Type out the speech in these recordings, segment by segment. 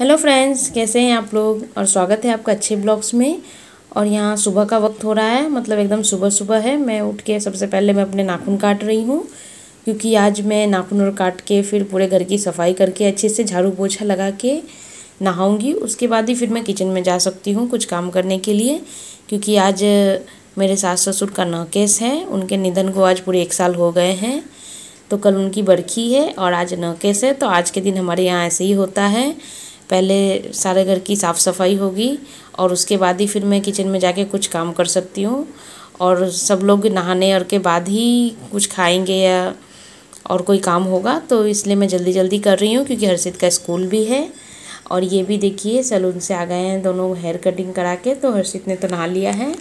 Hello friends, कैसे हैं आप लोग और स्वागत है आपका अच्छे ब्लॉग्स में। और यहाँ सुबह का वक्त हो रहा है, मतलब एकदम सुबह सुबह है। मैं उठ के सबसे पहले मैं अपने नाखून काट रही हूँ, क्योंकि आज मैं नाखून और काट के फिर पूरे घर की सफाई करके अच्छे से झाड़ू पोछा लगा के नहाऊँगी। उसके बाद ही फिर मैं किचन में जा सकती हूँ कुछ काम करने के लिए, क्योंकि आज मेरे सास ससुर का 9 केस है। उनके निधन को आज पूरे 1 साल हो गए हैं। तो कल उनकी बरखी है और आज 9 केस है। तो आज के दिन हमारे यहाँ ऐसे ही होता है, पहले सारे घर की साफ़ सफाई होगी और उसके बाद ही फिर मैं किचन में जाके कुछ काम कर सकती हूँ। और सब लोग नहाने और के बाद ही कुछ खाएंगे या और कोई काम होगा, तो इसलिए मैं जल्दी जल्दी कर रही हूँ, क्योंकि हर्षित का स्कूल भी है। और ये भी देखिए सैलून से आ गए हैं दोनों हेयर कटिंग करा के। तो हर्षित ने तो नहा लिया है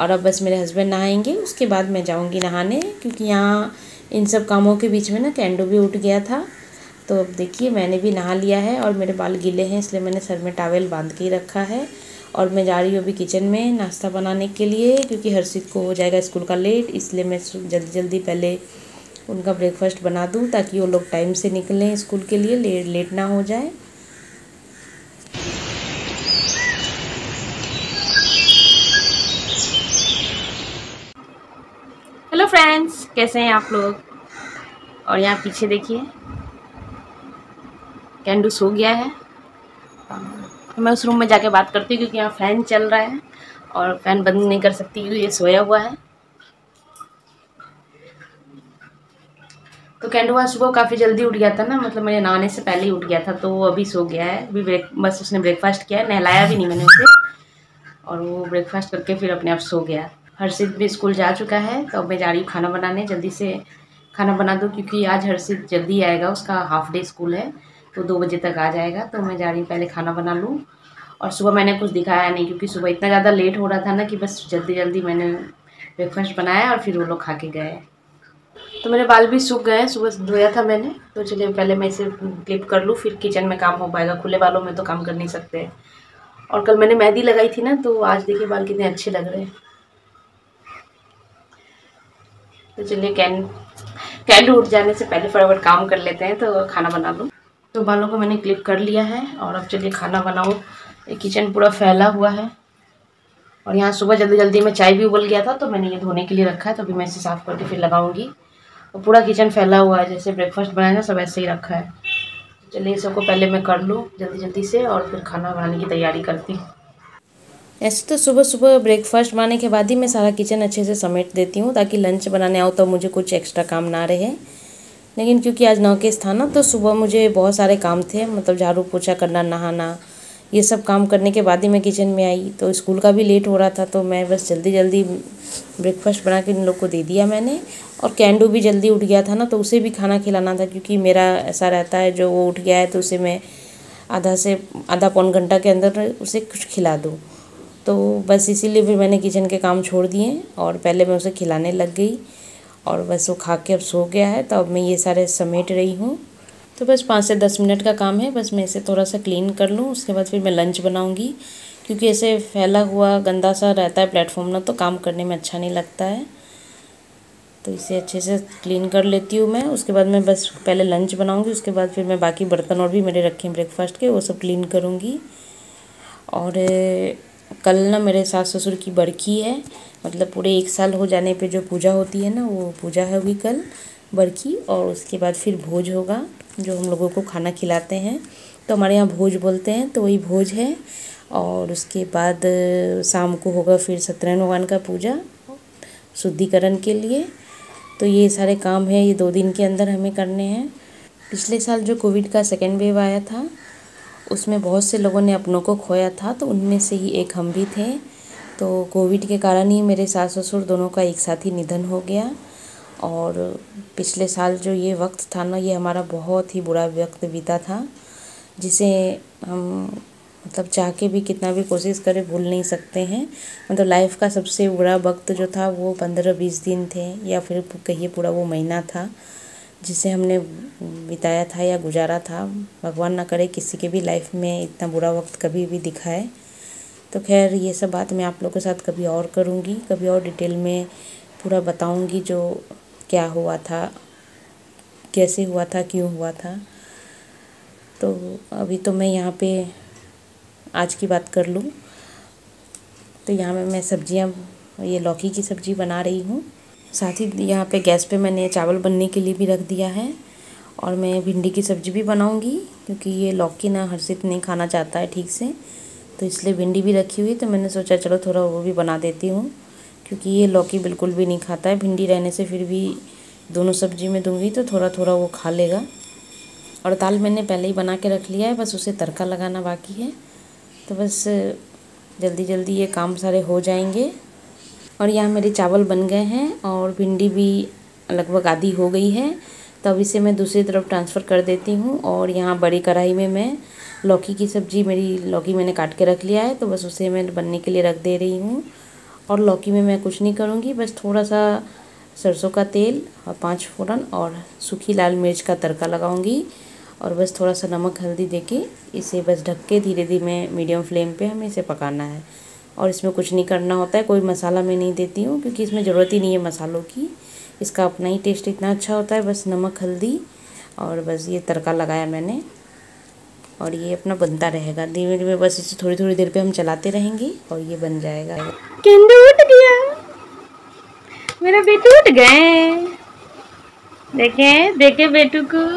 और अब बस मेरे हस्बैंड नहाएंगे, उसके बाद मैं जाऊँगी नहाने, क्योंकि यहाँ इन सब कामों के बीच में ना कैंडो भी उठ गया था। तो अब देखिए मैंने भी नहा लिया है और मेरे बाल गीले हैं, इसलिए मैंने सर में टॉवेल बांध के ही रखा है। और मैं जा रही हूँ अभी किचन में नाश्ता बनाने के लिए, क्योंकि हर्षित को हो जाएगा स्कूल का लेट, इसलिए मैं जल्दी जल्दी पहले उनका ब्रेकफास्ट बना दूँ, ताकि वो लोग टाइम से निकलें स्कूल के लिए, लेट ना हो जाए। हेलो फ्रेंड्स, कैसे हैं आप लोग। और यहाँ पीछे देखिए कैंडू सो गया है। तो मैं उस रूम में जाके बात करती हूँ, क्योंकि यहाँ फ़ैन चल रहा है और फ़ैन बंद नहीं कर सकती क्योंकि ये सोया हुआ है। तो कैंडू आज सुबह काफ़ी जल्दी उठ गया था ना, मतलब मेरे नहाने से पहले ही उठ गया था। तो वो अभी सो गया है, अभी बस उसने ब्रेकफास्ट किया है, नहलाया भी नहीं मैंने उसे, और वो ब्रेकफास्ट करके फिर अपने आप सो गया। हर्षित भी स्कूल जा चुका है, तो अब मैं जा रही हूँ खाना बनाने। जल्दी से खाना बना दो, क्योंकि आज हर्षित जल्दी आएगा, उसका हाफ डे स्कूल है, तो 2 बजे तक आ जाएगा। तो मैं जा रही हूँ पहले खाना बना लूँ। और सुबह मैंने कुछ दिखाया नहीं, क्योंकि सुबह इतना ज़्यादा लेट हो रहा था ना, कि बस जल्दी जल्दी मैंने ब्रेकफास्ट बनाया और फिर वो लोग खा के गए। तो मेरे बाल भी सूख गए हैं, सुबह धोया था मैंने। तो चलिए पहले मैं इसे क्लिप कर लूँ, फिर किचन में काम हो पाएगा, खुले बालों में तो काम कर नहीं सकते। और कल मैंने मेहंदी लगाई थी ना, तो आज देखिए बाल कितने अच्छे लग रहे हैं। तो चलिए कैंडू उठ जाने से पहले फटाफट काम कर लेते हैं। तो खाना बना लूँ। तो बालों को मैंने क्लिप कर लिया है और अब चलिए खाना बनाऊँ। किचन पूरा फैला हुआ है। और यहाँ सुबह जल्दी जल्दी में चाय भी उबल गया था, तो मैंने ये धोने के लिए रखा है, तो अभी मैं इसे साफ़ करके फिर लगाऊंगी। और पूरा किचन फैला हुआ है, जैसे ब्रेकफास्ट बनाया ना सब ऐसे ही रखा है। चलिए सबको पहले मैं कर लूँ जल्दी जल्दी से, और फिर खाना बनाने की तैयारी करती हूँ। ऐसे तो सुबह सुबह ब्रेकफास्ट बनाने के बाद ही मैं सारा किचन अच्छे से समेट देती हूँ, ताकि लंच बनाने आओ तो मुझे कुछ एक्स्ट्रा काम ना रहे। लेकिन क्योंकि आज 9 केस था ना, तो सुबह मुझे बहुत सारे काम थे, मतलब झाड़ू पोछा करना, नहाना, ये सब काम करने के बाद ही मैं किचन में आई। तो स्कूल का भी लेट हो रहा था, तो मैं बस जल्दी जल्दी ब्रेकफास्ट बना के इन लोग को दे दिया मैंने। और कैंडू भी जल्दी उठ गया था ना, तो उसे भी खाना खिलाना था, क्योंकि मेरा ऐसा रहता है जो वो उठ गया है तो उसे मैं आधा पौन घंटा के अंदर उसे कुछ खिला दूँ। तो बस इसीलिए फिर मैंने किचन के काम छोड़ दिए और पहले मैं उसे खिलाने लग गई। और बस वो खा के अब सो गया है, तो अब मैं ये सारे समेट रही हूँ। तो बस 5 से 10 मिनट का काम है, बस मैं इसे थोड़ा सा क्लीन कर लूँ, उसके बाद फिर मैं लंच बनाऊँगी। क्योंकि ऐसे फैला हुआ गंदा सा रहता है प्लेटफॉर्म ना, तो काम करने में अच्छा नहीं लगता है। तो इसे अच्छे से क्लीन कर लेती हूँ मैं, उसके बाद मैं बस पहले लंच बनाऊँगी। उसके बाद फिर मैं बाकी बर्तन और भी मेरे रखे हैं ब्रेकफास्ट के, वो सब क्लीन करूँगी। और कल ना मेरे सास ससुर की बरखी है, मतलब पूरे 1 साल हो जाने पे जो पूजा होती है ना, वो पूजा होगी कल बरखी। और उसके बाद फिर भोज होगा, जो हम लोगों को खाना खिलाते हैं, तो हमारे यहाँ भोज बोलते हैं, तो वही भोज है। और उसके बाद शाम को होगा फिर सत्यनारायण भगवान का पूजा शुद्धिकरण के लिए। तो ये सारे काम है, ये 2 दिन के अंदर हमें करने हैं। पिछले साल जो कोविड का 2nd वेव आया था, उसमें बहुत से लोगों ने अपनों को खोया था, तो उनमें से ही एक हम भी थे। तो कोविड के कारण ही मेरे सास ससुर दोनों का एक साथ ही निधन हो गया। और पिछले साल जो ये वक्त था ना, ये हमारा बहुत ही बुरा वक्त बीता था, जिसे हम मतलब चाह के भी कितना भी कोशिश करें भूल नहीं सकते हैं। मतलब लाइफ का सबसे बुरा वक्त जो था वो 15-20 दिन थे, या फिर कहिए पूरा वो महीना था, जिसे हमने बिताया था या गुजारा था। भगवान ना करे किसी के भी लाइफ में इतना बुरा वक्त कभी भी दिखाए। तो खैर ये सब बात मैं आप लोगों के साथ कभी और करूँगी, कभी और डिटेल में पूरा बताऊँगी जो क्या हुआ था, कैसे हुआ था, क्यों हुआ था। तो अभी तो मैं यहाँ पे आज की बात कर लूँ तो यहाँ में मैं सब्जियाँ, ये लौकी की सब्ज़ी बना रही हूँ। साथ ही यहाँ पे गैस पे मैंने चावल बनने के लिए भी रख दिया है और मैं भिंडी की सब्ज़ी भी बनाऊँगी क्योंकि ये लौकी ना हर्षित नहीं खाना चाहता है ठीक से, तो इसलिए भिंडी भी रखी हुई। तो मैंने सोचा चलो थोड़ा वो भी बना देती हूँ क्योंकि ये लौकी बिल्कुल भी नहीं खाता है। भिंडी रहने से फिर भी दोनों सब्जी में दूँगी तो थोड़ा थोड़ा वो खा लेगा। और दाल मैंने पहले ही बना के रख लिया है, बस उसे तड़का लगाना बाकी है। तो बस जल्दी जल्दी ये काम सारे हो जाएंगे। और यहाँ मेरे चावल बन गए हैं और भिंडी भी लगभग आधी हो गई है, तो अब इसे मैं दूसरी तरफ ट्रांसफ़र कर देती हूँ। और यहाँ बड़ी कढ़ाई में मैं लौकी की सब्ज़ी, मेरी लौकी मैंने काट के रख लिया है तो बस उसे मैं बनने के लिए रख दे रही हूँ। और लौकी में मैं कुछ नहीं करूँगी, बस थोड़ा सा सरसों का तेल और 5 फोड़न और सूखी लाल मिर्च का तड़का लगाऊँगी और बस थोड़ा सा नमक हल्दी देके इसे बस ढक के धीरे धीरे मीडियम फ्लेम पे हमें इसे पकाना है। और इसमें कुछ नहीं करना होता है, कोई मसाला मैं नहीं देती हूँ क्योंकि इसमें ज़रूरत ही नहीं है मसालों की, इसका अपना ही टेस्ट इतना अच्छा होता है। बस नमक हल्दी और बस ये तड़का लगाया मैंने और ये अपना बनता रहेगा धीमे धीमे। बस इसे थोड़ी थोड़ी देर पर हम चलाते रहेंगे और ये बन जाएगा। केंदू उठ गया, मेरा बेटू उठ गए, देखें देखे बेटू को।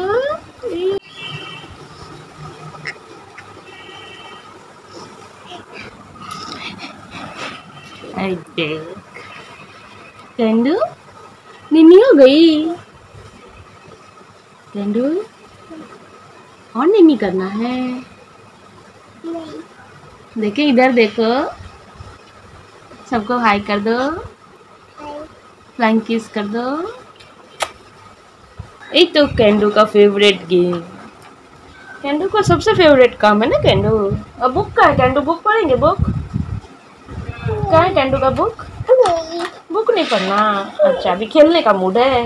चंदू निन्नी हो गई, चंदू और निन्नी करना है। देखे इधर देखो, सबको हाय कर दो, फ्लाइंग किस कर दो। ये तो कैंडू का फेवरेट गेम, कैंडू का सबसे फेवरेट काम है ना कैंडू। अब बुक का है कैंडू, बुक पढ़ेंगे, बुक कहाँ है टेंडू का, बुक बुक नहीं पढ़ना। अच्छा अभी खेलने का मूड है,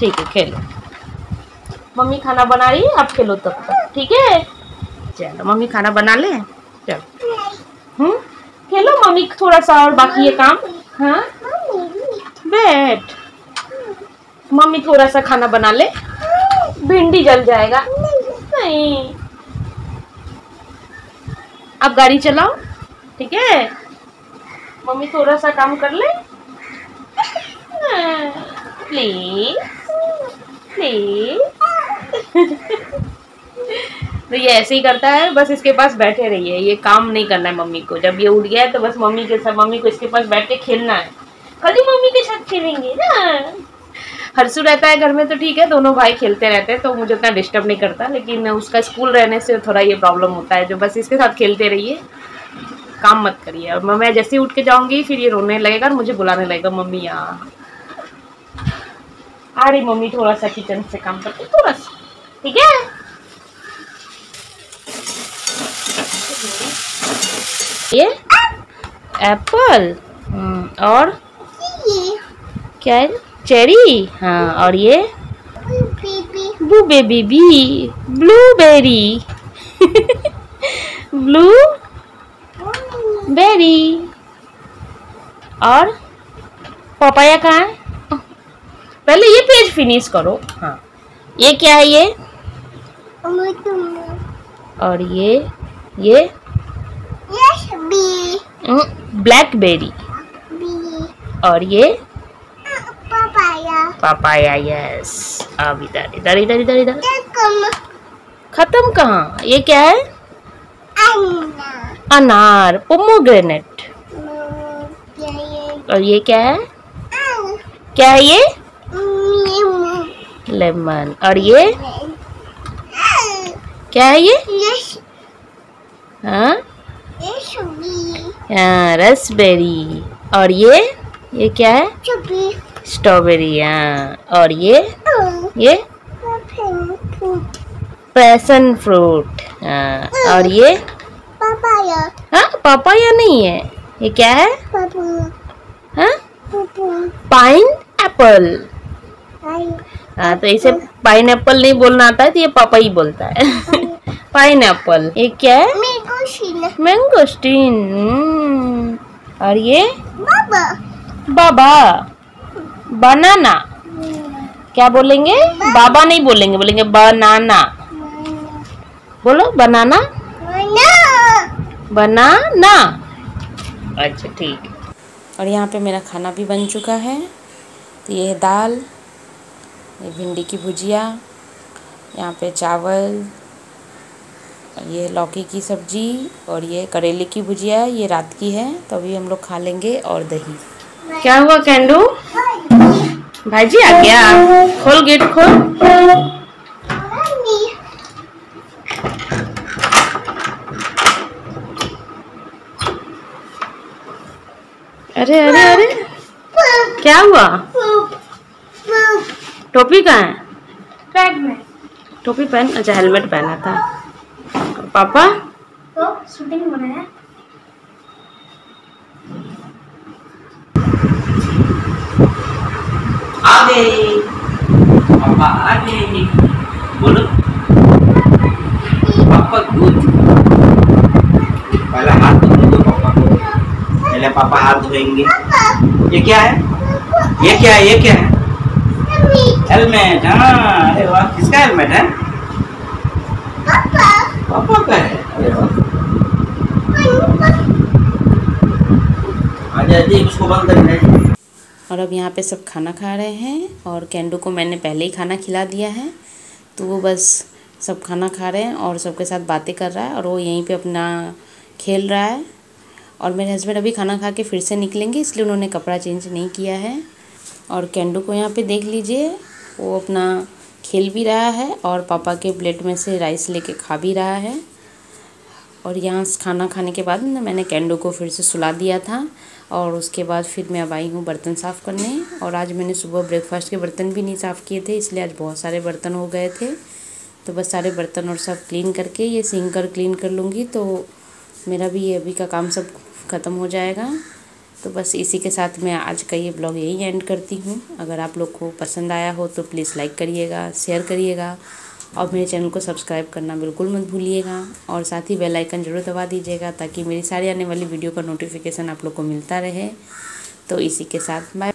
ठीक है खेलो। मम्मी खाना बना रही है, आप खेलो तब तक, ठीक है। चलो मम्मी खाना बना ले, चलो खेलो मम्मी थोड़ा सा और बाकी ये काम। हाँ बैठ, मम्मी थोड़ा सा खाना बना ले, भिंडी जल जाएगा। नहीं आप गाड़ी चलाओ, ठीक है मम्मी थोड़ा सा काम कर ले प्लीज प्लीज। तो ये ऐसे ही करता है, बस इसके पास बैठे रहिए, ये काम नहीं करना है मम्मी को। जब ये उठ गया है तो बस मम्मी के साथ, मम्मी को इसके पास बैठ के खेलना है, खाली मम्मी के साथ खेलेंगे ना। हर्षू रहता है घर में तो ठीक है, दोनों भाई खेलते रहते हैं तो मुझे उतना डिस्टर्ब नहीं करता, लेकिन उसका स्कूल रहने से थोड़ा ये प्रॉब्लम होता है। जो बस इसके साथ खेलते रहिए, काम मत करिए। और मैं जैसे उठ के जाऊंगी फिर ये रोने लगेगा और मुझे बुलाने लगेगा, मम्मी यहाँ आ रही, मम्मी थोड़ा सा किचन से काम करती थोड़ा सा, ठीक है। ये एप्पल और क्या है, चेरी, हाँ और ये blue baby B, blueberry blue berry और पपाया कहाँ है। पहले ये पेज फिनिश करो। हाँ ये क्या है, ये और ये ब्लैकबेरी और ये पपाया, पपाया यस। अब इधर इधर इधर इधर इधर खत्म कहाँ, ये क्या है, अनार, पोमोग्रेनेट। और ये क्या है, क्या है ये, लेमन। और ये क्या है, ये हाँ रसबेरी। और ये क्या है, स्ट्रॉबेरी। हाँ और ये पैशन फ्रूट। हाँ और ये पापाया, हाँ पापाया नहीं है, ये क्या है, हाँ पाइन एप्पल। हाँ तो इसे पाइन एप्पल नहीं बोलना आता है तो ये पापा ही बोलता है पाइन एप्पल। ये क्या है, मैंगोस्टीन। और ये बाबा, बनाना। क्या बोलेंगे, बाबा नहीं बोलेंगे, बोलेंगे बनाना। बोलो बनाना बनाना। अच्छा ठीक। और यहाँ पे मेरा खाना भी बन चुका है। तो ये है दाल, ये भिंडी की भुजिया, यहाँ पे चावल, ये लौकी की सब्जी और ये करेले की भुजिया। ये रात की है तो अभी हम लोग खा लेंगे। और दही। क्या हुआ कैंडू? भाई जी आ गया। खोल गेट खोल। अरे अरे अरे क्या हुआ? टोपी कहाँ है? बैग में। टोपी पहन। अच्छा हेलमेट पहना था। पापा तो शूटिंग हो रहा है। आ गए पापा आ गए। बोलो पापा दूध। पहले हाथ धो पापा को। पहले पापा हाथ धोएंगे। ये क्या है? ये क्या है? ये क्या है? हेलमेट। हाँ अरे वाह किसका हेलमेट है? पापा। पापा का है। अरे वाह। आजा जी इसको बंद कर। और अब यहाँ पे सब खाना खा रहे हैं। और कैंडू को मैंने पहले ही खाना खिला दिया है तो वो बस सब खाना खा रहे हैं और सबके साथ बातें कर रहा है। और वो यहीं पे अपना खेल रहा है। और मेरे हस्बैंड अभी खाना खा के फिर से निकलेंगे इसलिए उन्होंने कपड़ा चेंज नहीं किया है। और कैंडू को यहाँ पे देख लीजिए वो अपना खेल भी रहा है और पापा के प्लेट में से राइस लेके खा भी रहा है। और यहाँ खाना खाने के बाद मैंने कैंडू को फिर से सुला दिया था। और उसके बाद फिर मैं अब आई हूँ बर्तन साफ़ करने। और आज मैंने सुबह ब्रेकफास्ट के बर्तन भी नहीं साफ़ किए थे इसलिए आज बहुत सारे बर्तन हो गए थे। तो बस सारे बर्तन और सब क्लीन करके ये सिंक क्लीन कर लूँगी तो मेरा भी ये अभी का काम सब ख़त्म हो जाएगा। तो बस इसी के साथ मैं आज का ये ब्लॉग यही एंड करती हूँ। अगर आप लोग को पसंद आया हो तो प्लीज़ लाइक करिएगा, शेयर करिएगा और मेरे चैनल को सब्सक्राइब करना बिल्कुल मत भूलिएगा। और साथ ही बेल आइकन ज़रूर दबा दीजिएगा ताकि मेरी सारी आने वाली वीडियो का नोटिफिकेशन आप लोग को मिलता रहे। तो इसी के साथ बाय।